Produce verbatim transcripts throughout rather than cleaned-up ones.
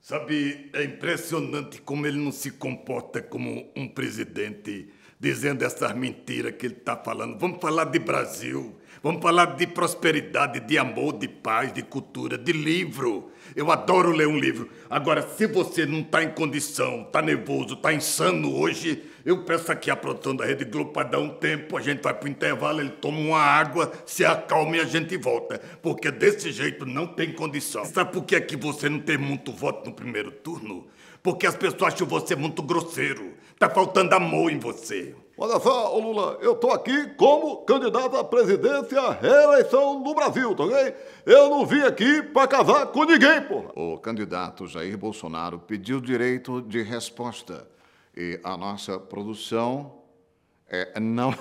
Sabe, é impressionante como ele não se comporta como um presidente, dizendo essas mentiras que ele está falando. Vamos falar de Brasil, vamos falar de prosperidade, de amor, de paz, de cultura, de livro. Eu adoro ler um livro. Agora, se você não está em condição, está nervoso, está insano hoje, eu peço aqui à produção da Rede Globo para dar um tempo, a gente vai para o intervalo, ele toma uma água, se acalma e a gente volta. Porque desse jeito não tem condição. Sabe por que é que você não tem muito voto no primeiro turno? Porque as pessoas acham você muito grosseiro. Tá faltando amor em você. Olha só, ô Lula, eu tô aqui como candidato à presidência à reeleição no Brasil, tá ok? Eu não vim aqui pra casar com ninguém, porra. O candidato Jair Bolsonaro pediu direito de resposta. E a nossa produção é, não...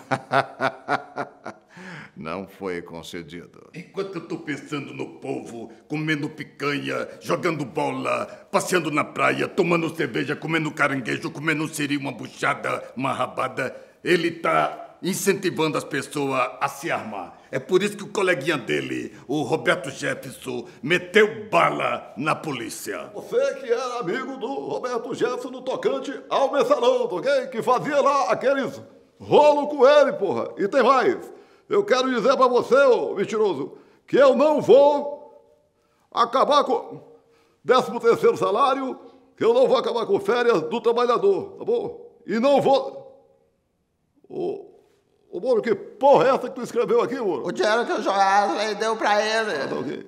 não foi concedido. Enquanto eu estou pensando no povo, comendo picanha, jogando bola, passeando na praia, tomando cerveja, comendo caranguejo, comendo siri, uma buchada, uma rabada, ele está incentivando as pessoas a se armar. É por isso que o coleguinha dele, o Roberto Jefferson, meteu bala na polícia. Você que era amigo do Roberto Jefferson no tocante ao mensalão, ok? Que fazia lá aqueles rolo com ele, porra. E tem mais. Eu quero dizer pra você, ô mentiroso, que eu não vou acabar com décimo terceiro salário, que eu não vou acabar com férias do trabalhador, tá bom? E não vou... Ô, ô Moro, que porra é essa que tu escreveu aqui, Moro? O dinheiro que o Joesley deu pra ele. Ah, tá, okay.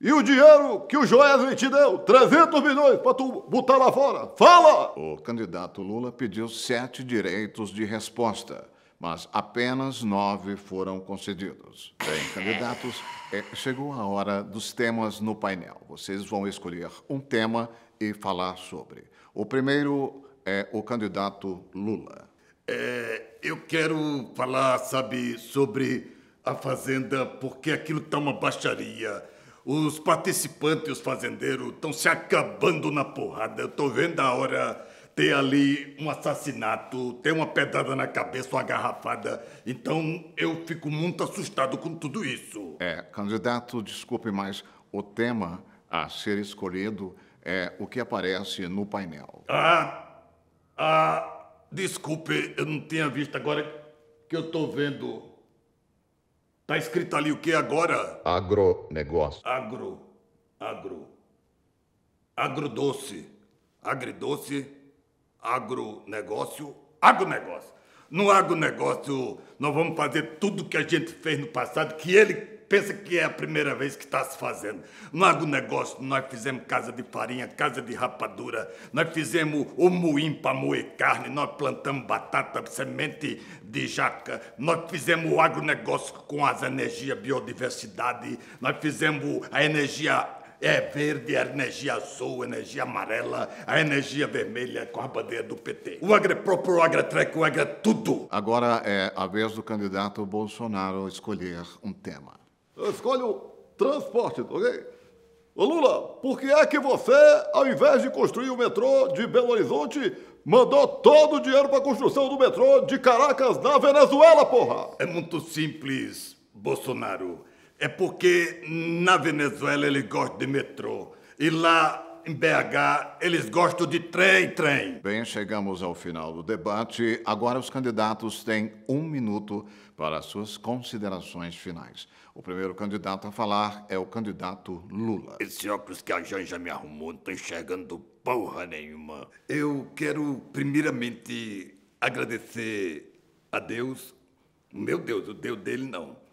E o dinheiro que o Joesley te deu, trezentos milhões, pra tu botar lá fora. Fala! O candidato Lula pediu sete direitos de resposta, mas apenas nove foram concedidos. Bem, candidatos, é, chegou a hora dos temas no painel. Vocês vão escolher um tema e falar sobre. O primeiro é o candidato Lula. É, eu quero falar, sabe, sobre a fazenda, porque aquilo está uma baixaria. Os participantes, os fazendeiros, estão se acabando na porrada. Eu estou vendo a hora... Tem ali um assassinato, tem uma pedrada na cabeça, uma garrafada. Então, eu fico muito assustado com tudo isso. É, candidato, desculpe, mas o tema a ser escolhido é o que aparece no painel. Ah, ah, desculpe, eu não tinha visto agora que eu tô vendo. Tá escrito ali o que agora? Agronegócio. Agro, agro, agrodoce, agridoce. Agronegócio, agronegócio. No agronegócio, nós vamos fazer tudo que a gente fez no passado, que ele pensa que é a primeira vez que está se fazendo. No agronegócio, nós fizemos casa de farinha, casa de rapadura, nós fizemos o moinho para moer carne, nós plantamos batata, semente de jaca, nós fizemos o agronegócio com as energias, biodiversidade, nós fizemos a energia... É verde, a energia azul, a energia amarela, a energia vermelha com a bandeira do P T. O agro é próprio, o agro é treco, o agro é tudo. Agora é a vez do candidato Bolsonaro escolher um tema. Eu escolho transporte, ok? Ô Lula, por que é que você, ao invés de construir o metrô de Belo Horizonte, mandou todo o dinheiro para a construção do metrô de Caracas na Venezuela, porra? É muito simples, Bolsonaro. É porque na Venezuela eles gostam de metrô e lá em B H eles gostam de trem, trem. Bem, chegamos ao final do debate. Agora os candidatos têm um minuto para suas considerações finais. O primeiro candidato a falar é o candidato Lula. Esse óculos que a Janja me arrumou não estou enxergando porra nenhuma. Eu quero primeiramente agradecer a Deus. Meu Deus, o Deus dele não.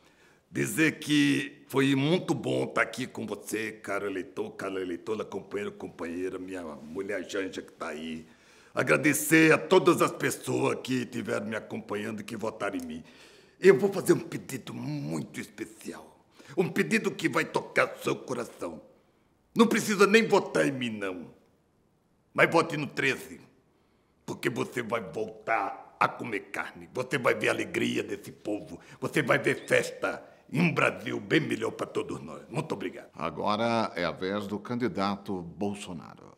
Dizer que foi muito bom estar aqui com você, caro eleitor, cara eleitora, companheiro, companheira, minha mulher Janja que está aí. Agradecer a todas as pessoas que estiveram me acompanhando e que votaram em mim. Eu vou fazer um pedido muito especial, um pedido que vai tocar o seu coração. Não precisa nem votar em mim, não. Mas vote no treze, porque você vai voltar a comer carne, você vai ver a alegria desse povo, você vai ver festa. E um Brasil bem melhor para todos nós. Muito obrigado. Agora é a vez do candidato Bolsonaro.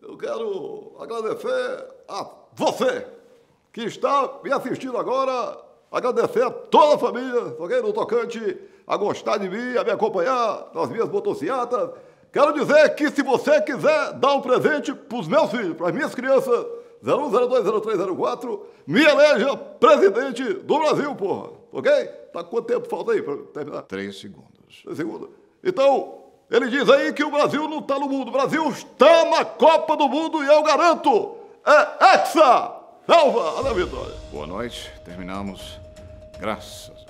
Eu quero agradecer a você que está me assistindo agora agradecer a toda a família, ok? No tocante a gostar de mim, a me acompanhar nas minhas motocicletas. Quero dizer que se você quiser dar um presente para os meus filhos, para as minhas crianças, zero um, zero dois, zero três, zero quatro, me eleja presidente do Brasil, porra, ok? Tá quanto tempo falta aí para terminar? Três segundos. Três segundos. Então, ele diz aí que o Brasil não está no mundo. O Brasil está na Copa do Mundo e eu garanto, é hexa! Salva a vitória! Boa noite, terminamos. Graças a Deus.